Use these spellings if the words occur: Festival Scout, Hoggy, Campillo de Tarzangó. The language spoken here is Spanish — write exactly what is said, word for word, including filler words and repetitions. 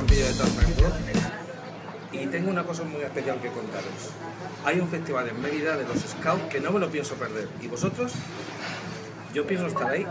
Campillo de Tarzangó y tengo una cosa muy especial que contaros. Hay un festival en Mérida de los Scouts que no me lo pienso perder. ¿Y vosotros? Yo pienso estar ahí.